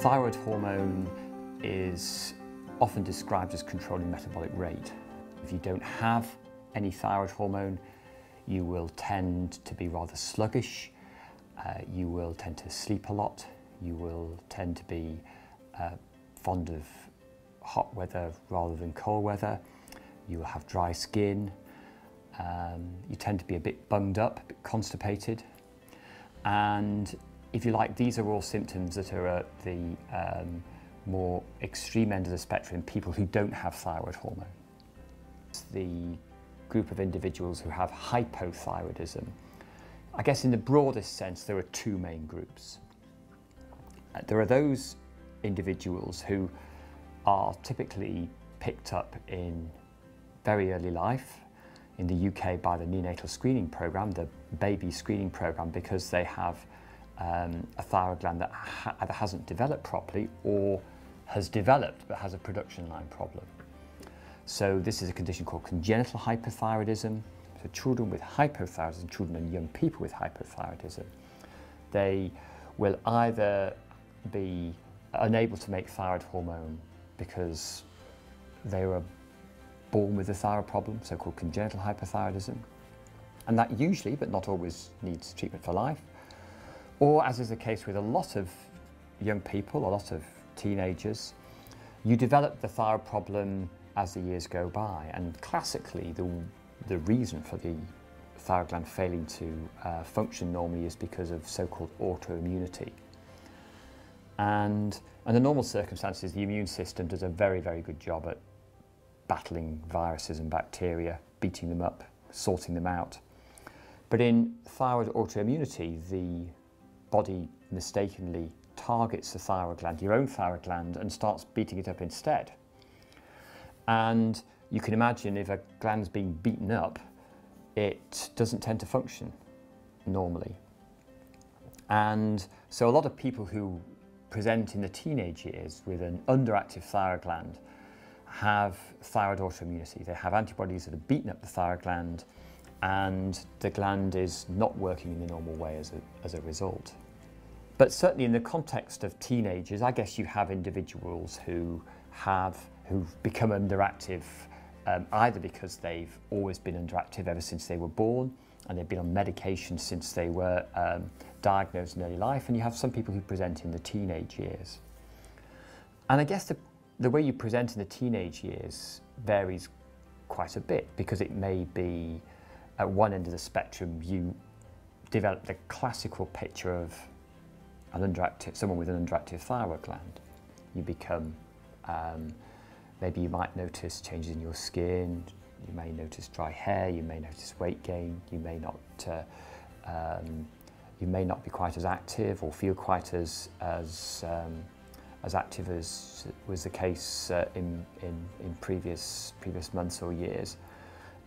Thyroid hormone is often described as controlling metabolic rate. If you don't have any thyroid hormone, you will tend to be rather sluggish, you will tend to sleep a lot, you will tend to be fond of hot weather rather than cold weather, you will have dry skin, you tend to be a bit bunged up, a bit constipated, and if you like, these are all symptoms that are at the more extreme end of the spectrum, people who don't have thyroid hormone. The group of individuals who have hypothyroidism, I guess in the broadest sense, there are two main groups. There are those individuals who are typically picked up in very early life in the UK by the neonatal screening program, the baby screening program, because they have a thyroid gland that either hasn't developed properly or has developed but has a production line problem. So this is a condition called congenital hypothyroidism. So children with hypothyroidism, children and young people with hypothyroidism, they will either be unable to make thyroid hormone because they were born with a thyroid problem, so-called congenital hypothyroidism, and that usually, but not always, needs treatment for life. Or, as is the case with a lot of young people, a lot of teenagers, you develop the thyroid problem as the years go by, and classically the reason for the thyroid gland failing to function normally is because of so-called autoimmunity. And under normal circumstances, the immune system does a very, very good job at battling viruses and bacteria, beating them up, sorting them out. But in thyroid autoimmunity, the body mistakenly targets the thyroid gland, your own thyroid gland, and starts beating it up instead. And you can imagine if a gland's being beaten up, it doesn't tend to function normally. And so a lot of people who present in the teenage years with an underactive thyroid gland have thyroid autoimmunity. They have antibodies that have beaten up the thyroid gland, and the gland is not working in the normal way as a result. But certainly in the context of teenagers, I guess you have individuals who've become underactive, either because they've always been underactive ever since they were born, and they've been on medication since they were diagnosed in early life, and you have some people who present in the teenage years. And I guess the way you present in the teenage years varies quite a bit, because it may be at one end of the spectrum you develop the classical picture of someone with an underactive thyroid gland. You become maybe you might notice changes in your skin, you may notice dry hair, you may notice weight gain, you may not be quite as active or feel quite as active as was the case in previous months or years,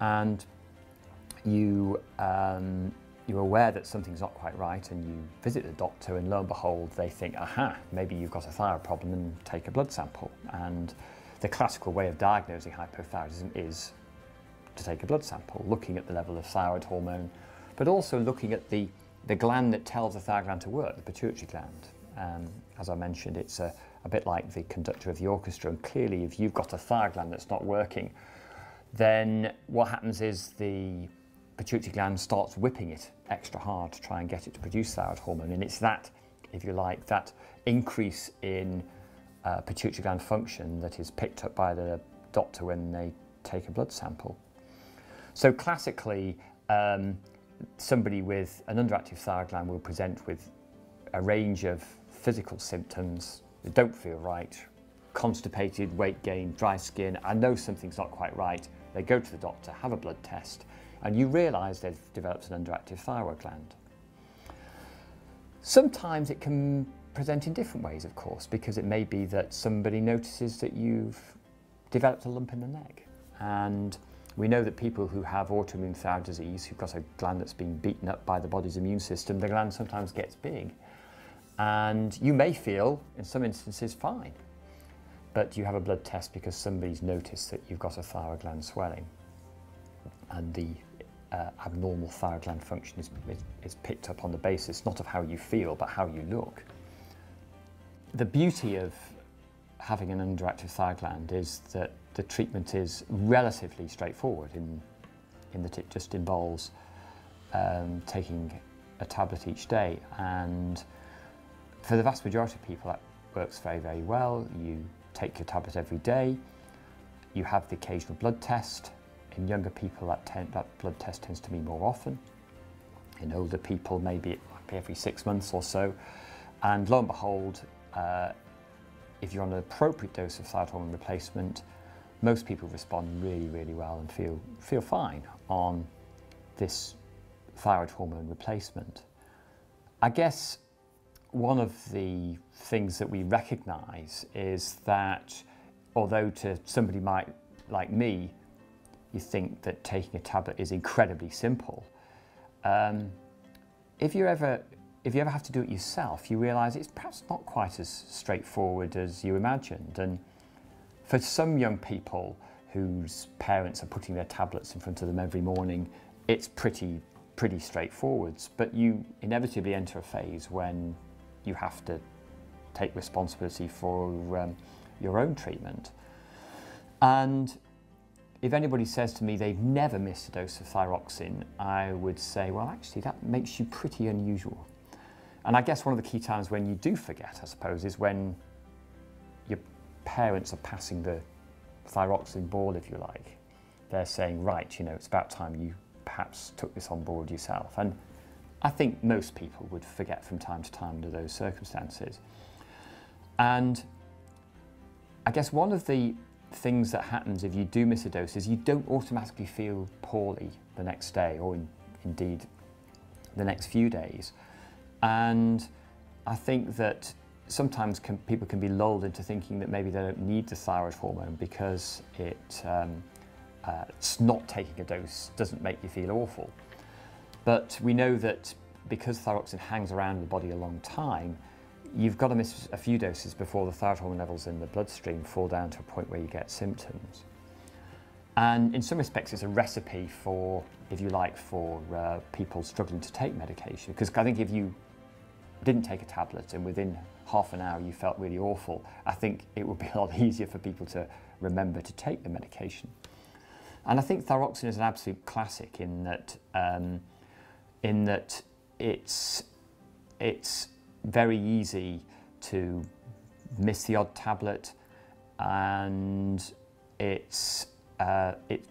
and you're aware that something's not quite right, and you visit the doctor, and lo and behold, they think, aha, maybe you've got a thyroid problem, and take a blood sample. And the classical way of diagnosing hypothyroidism is to take a blood sample, looking at the level of thyroid hormone, but also looking at the gland that tells the thyroid gland to work, the pituitary gland. As I mentioned, it's a bit like the conductor of the orchestra, and clearly if you've got a thyroid gland that's not working, then what happens is the pituitary gland starts whipping it extra hard to try and get it to produce thyroid hormone, and it's that, if you like, that increase in pituitary gland function that is picked up by the doctor when they take a blood sample. So classically, somebody with an underactive thyroid gland will present with a range of physical symptoms that don't feel right: constipated, weight gain, dry skin. I know something's not quite right. They go to the doctor, have a blood test, and you realise they've developed an underactive thyroid gland. Sometimes it can present in different ways, of course, because it may be that somebody notices that you've developed a lump in the neck. And we know that people who have autoimmune thyroid disease, who've got a gland that's been beaten up by the body's immune system, the gland sometimes gets big. And you may feel, in some instances, fine, but you have a blood test because somebody's noticed that you've got a thyroid gland swelling, and the abnormal thyroid gland function is picked up on the basis not of how you feel but how you look. The beauty of having an underactive thyroid gland is that the treatment is relatively straightforward in that it just involves taking a tablet each day, and for the vast majority of people that works very, very well. You take your tablet every day, you have the occasional blood test. In younger people that blood test tends to be more often. In older people maybe it might be every 6 months or so, and lo and behold, if you're on an appropriate dose of thyroid hormone replacement, most people respond really, really well and feel fine on this thyroid hormone replacement. I guess one of the things that we recognise is that although to somebody like me, you think that taking a tablet is incredibly simple, if you ever have to do it yourself, you realise it's perhaps not quite as straightforward as you imagined. And for some young people whose parents are putting their tablets in front of them every morning, it's pretty straightforward. But you inevitably enter a phase when you have to take responsibility for your own treatment. And if anybody says to me they've never missed a dose of thyroxine, I would say, well, actually, that makes you pretty unusual. And I guess one of the key times when you do forget, I suppose, is when your parents are passing the thyroxine ball, if you like. They're saying, right, you know, it's about time you perhaps took this on board yourself. And I think most people would forget from time to time under those circumstances. And I guess one of the things that happens if you do miss a dose is you don't automatically feel poorly the next day, or indeed the next few days. And I think that sometimes people can be lulled into thinking that maybe they don't need the thyroid hormone because it's not taking a dose doesn't make you feel awful. But we know that because thyroxine hangs around the body a long time, you've got to miss a few doses before the thyroid hormone levels in the bloodstream fall down to a point where you get symptoms. And in some respects, it's a recipe for, if you like, for people struggling to take medication. Because I think if you didn't take a tablet and within half an hour you felt really awful, I think it would be a lot easier for people to remember to take the medication. And I think thyroxine is an absolute classic in that it's very easy to miss the odd tablet, and it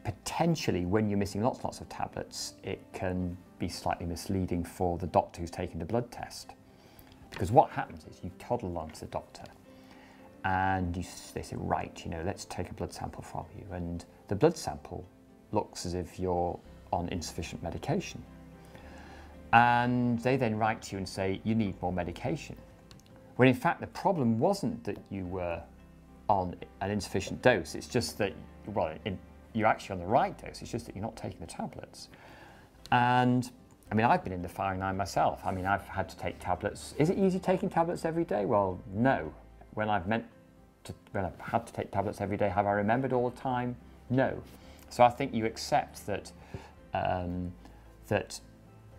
potentially, when you're missing lots and lots of tablets, it can be slightly misleading for the doctor who's taking the blood test. Because what happens is you toddle along to the doctor and they say, right, you know, let's take a blood sample from you. And the blood sample looks as if you're on insufficient medication. And they then write to you and say, you need more medication. When in fact, the problem wasn't that you were on an insufficient dose. It's just that, well, you're actually on the right dose. It's just that you're not taking the tablets. And I mean, I've been in the firing line myself. I mean, I've had to take tablets. Is it easy taking tablets every day? Well, no. When I've had to take tablets every day, have I remembered all the time? No. So I think you accept that you're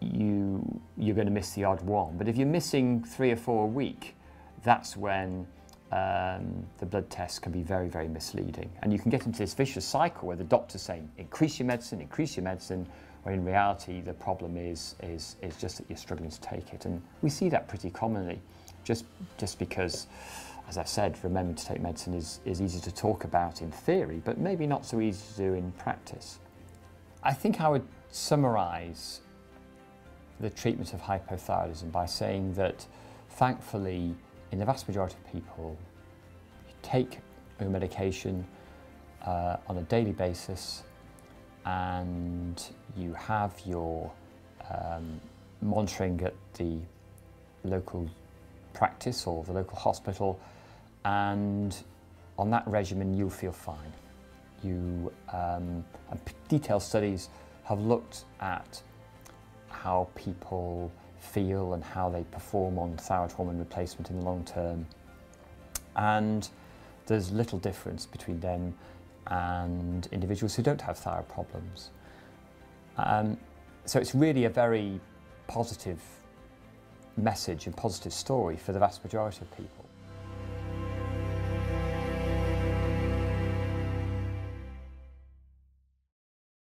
going to miss the odd one. But if you're missing 3 or 4 a week, that's when the blood tests can be very, very misleading. And you can get into this vicious cycle where the doctor's saying, increase your medicine, when in reality the problem is just that you're struggling to take it. And we see that pretty commonly, just because, as I've said, remembering to take medicine is easy to talk about in theory, but maybe not so easy to do in practice. I think I would summarise the treatment of hypothyroidism by saying that, thankfully, in the vast majority of people, you take your medication on a daily basis, and you have your monitoring at the local practice or the local hospital, and on that regimen you'll feel fine. Detailed studies have looked at how people feel and how they perform on thyroid hormone replacement in the long term, and there's little difference between them and individuals who don't have thyroid problems. So it's really a very positive message and positive story for the vast majority of people.